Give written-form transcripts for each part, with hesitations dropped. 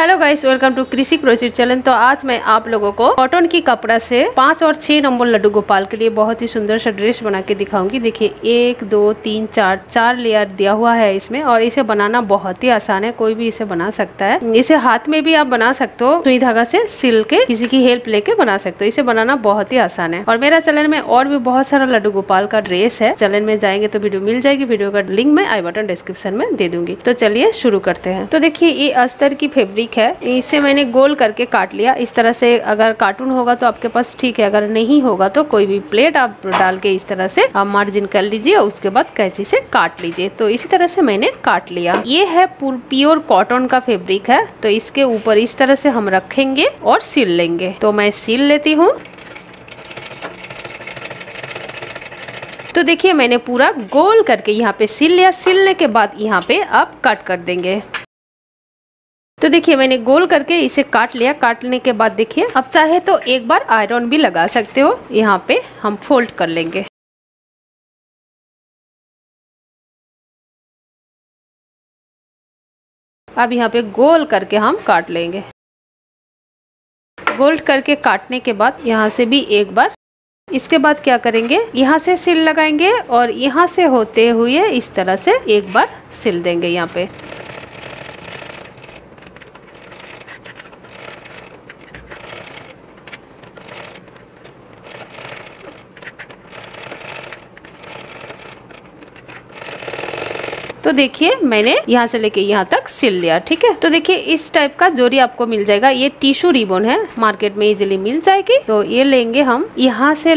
Hello guys, welcome to Krishi crochet channel. तो आज मैं आप लोगों को कॉटन की कपड़ा से 5 और 6 नंबर लड्डू गोपाल के लिए बहुत ही सुंदर सा ड्रेस बना के दिखाऊंगी। देखिए 1 2 3 4 लेयर दिया हुआ है इसमें, और इसे बनाना बहुत ही आसान है, कोई भी इसे बना सकता है। इसे हाथ में भी आप बना सकते हो, सुई धागा से सिल के किसी की हेल्प लेके बना सकते हो। इसे बनाना बहुत ही आसान है। और मेरा चैनल में और भी बहुत सारा लड्डू गोपाल का ड्रेस है, चैनल में जाएंगे तो वीडियो मिल जाएगी। वीडियो का लिंक मैं आई बटन डिस्क्रिप्शन में दे दूंगी। तो चलिए शुरू करते हैं। तो देखिये ये अस्तर की फेब्रिक है, इसे मैंने गोल करके काट लिया। इस तरह से अगर कार्टून होगा तो आपके पास ठीक है, अगर नहीं होगा तो कोई भी प्लेट आप डाल के इस तरह से आप मार्जिन कर लीजिए और उसके बाद कैंची से काट लीजिए। तो इसी तरह से मैंने काट लिया। ये है प्योर कॉटन का फैब्रिक है, तो इसके ऊपर इस तरह से हम रखेंगे और सिल लेंगे। तो मैं सिल लेती हूँ। तो देखिए मैंने पूरा गोल करके यहाँ पे सिल लिया। सिलने के बाद यहाँ पे आप कट कर देंगे। तो देखिए मैंने गोल करके इसे काट लिया। काटने के बाद देखिए अब चाहे तो एक बार आयरन भी लगा सकते हो। यहाँ पे हम फोल्ड कर लेंगे। अब यहाँ पे गोल करके हम काट लेंगे। गोल करके काटने के बाद यहाँ से भी एक बार, इसके बाद क्या करेंगे, यहाँ से सिल लगाएंगे और यहाँ से होते हुए इस तरह से एक बार सिल देंगे यहाँ पे। तो देखिए मैंने यहाँ से लेके यहाँ तक सिल लिया। ठीक है, तो देखिए इस टाइप का जोड़ी आपको मिल जाएगा। ये टिश्यू रिबन है, मार्केट में इजीली मिल जाएगी। तो ये लेंगे हम, यहाँ से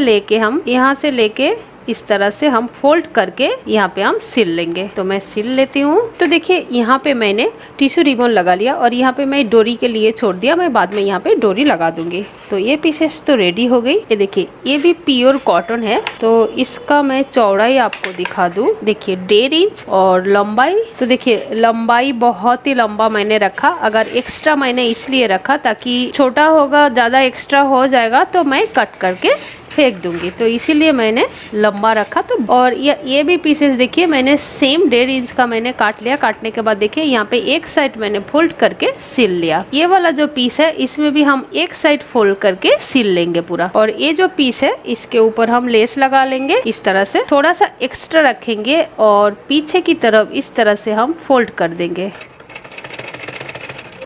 लेके इस तरह से हम फोल्ड करके यहाँ पे हम सिल लेंगे। तो मैं सिल लेती हूँ। तो देखिए यहाँ पे मैंने टिश्यू रिबन लगा लिया और यहाँ पे मैं डोरी के लिए छोड़ दिया। मैं बाद में यहाँ पे डोरी लगा दूंगी। तो ये पीसेस तो रेडी हो गई। ये देखिए ये भी प्योर कॉटन है। तो इसका मैं चौड़ाई आपको दिखा दूं। देखिए 1.5 इंच और लंबाई, तो देखिए लंबाई बहुत ही लंबा मैंने रखा। अगर एक्स्ट्रा मैंने इसलिए रखा ताकि छोटा होगा, ज्यादा एक्स्ट्रा हो जाएगा तो मैं कट करके फेंक दूंगी, तो इसीलिए मैंने लंबा रखा। तो और ये भी पीसेस देखिए मैंने सेम 1.5 इंच का मैंने काट लिया। काटने के बाद देखिए यहाँ पे एक साइड मैंने फोल्ड करके सिल लिया। ये वाला जो पीस है इसमें भी हम एक साइड फोल्ड करके सिल लेंगे पूरा। और ये जो पीस है इसके ऊपर हम लेस लगा लेंगे। इस तरह से थोड़ा सा एक्स्ट्रा रखेंगे और पीछे की तरफ इस तरह से हम फोल्ड कर देंगे।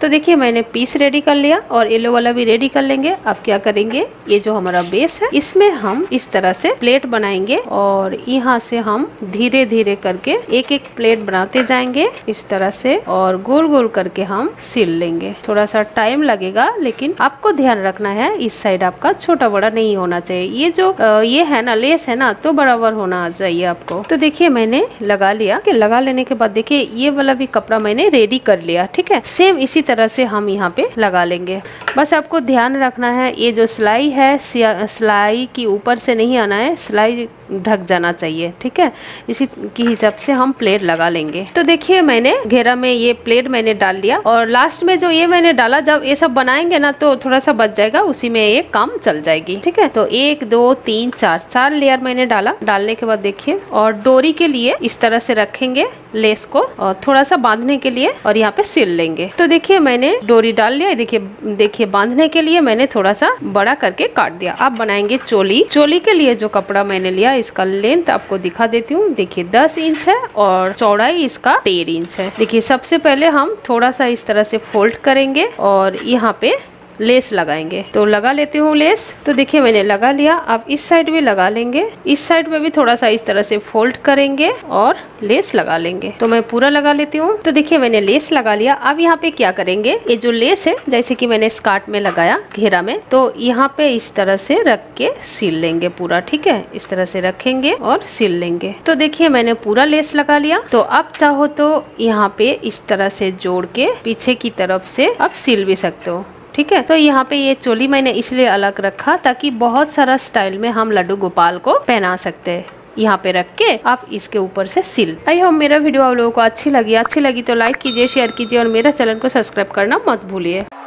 तो देखिए मैंने पीस रेडी कर लिया और येलो वाला भी रेडी कर लेंगे। अब क्या करेंगे, ये जो हमारा बेस है इसमें हम इस तरह से प्लेट बनाएंगे और यहाँ से हम धीरे धीरे करके एक एक प्लेट बनाते जाएंगे इस तरह से, और गोल गोल करके हम सिल लेंगे। थोड़ा सा टाइम लगेगा, लेकिन आपको ध्यान रखना है इस साइड आपका छोटा बड़ा नहीं होना चाहिए। ये जो ये है ना लेस है ना, तो बराबर होना चाहिए आपको। तो देखिये मैंने लगा लिया। लगा लेने के बाद देखिये ये वाला भी कपड़ा मैंने रेडी कर लिया। ठीक है, सेम इसी तरह से हम यहाँ पे लगा लेंगे। बस आपको ध्यान रखना है ये जो सिलाई है, सिलाई की ऊपर से नहीं आना है, सिलाई ढक जाना चाहिए। ठीक है, इसी के हिसाब से हम प्लेट लगा लेंगे। तो देखिए मैंने घेरा में ये प्लेट मैंने डाल लिया और लास्ट में जो ये मैंने डाला, जब ये सब बनाएंगे ना तो थोड़ा सा बच जाएगा, उसी में ये काम चल जाएगी। ठीक है, तो 1 2 3 4 लेयर मैंने डाला। डालने के बाद देखिए और डोरी के लिए इस तरह से रखेंगे लेस को, और थोड़ा सा बांधने के लिए, और यहाँ पे सिल लेंगे। तो देखिए मैंने डोरी डाल लिया। देखिए बांधने के लिए मैंने थोड़ा सा बड़ा करके काट दिया। आप बनाएंगे चोली। चोली के लिए जो कपड़ा मैंने लिया, इसका लेंथ आपको दिखा देती हूँ। देखिए 10 इंच है और चौड़ाई इसका 1.5 इंच है। देखिए सबसे पहले हम थोड़ा सा इस तरह से फोल्ड करेंगे और यहाँ पे लेस लगाएंगे। तो लगा लेती हूँ लेस। तो देखिए मैंने लगा लिया। अब इस साइड भी लगा लेंगे। इस साइड में भी थोड़ा सा इस तरह से फोल्ड करेंगे और लेस लगा लेंगे। तो मैं पूरा लगा लेती हूँ। तो देखिए मैंने लेस लगा लिया। अब यहाँ पे क्या करेंगे, ये जो लेस है जैसे कि मैंने स्कार्ट में लगाया घेरा में, तो यहाँ पे इस तरह से रख के सिल लेंगे पूरा। ठीक है, इस तरह से रखेंगे और सिल लेंगे। तो देखिये मैंने पूरा लेस लगा लिया। तो अब चाहो तो यहाँ पे इस तरह से जोड़ के पीछे की तरफ से आप सिल भी सकते हो। ठीक है, तो यहाँ पे ये चोली मैंने इसलिए अलग रखा ताकि बहुत सारा स्टाइल में हम लड्डू गोपाल को पहना सकते हैं। यहाँ पे रख के आप इसके ऊपर से सिल। आई होप मेरा वीडियो आप लोगों को अच्छी लगी तो लाइक कीजिए, शेयर कीजिए और मेरा चैनल को सब्सक्राइब करना मत भूलिए।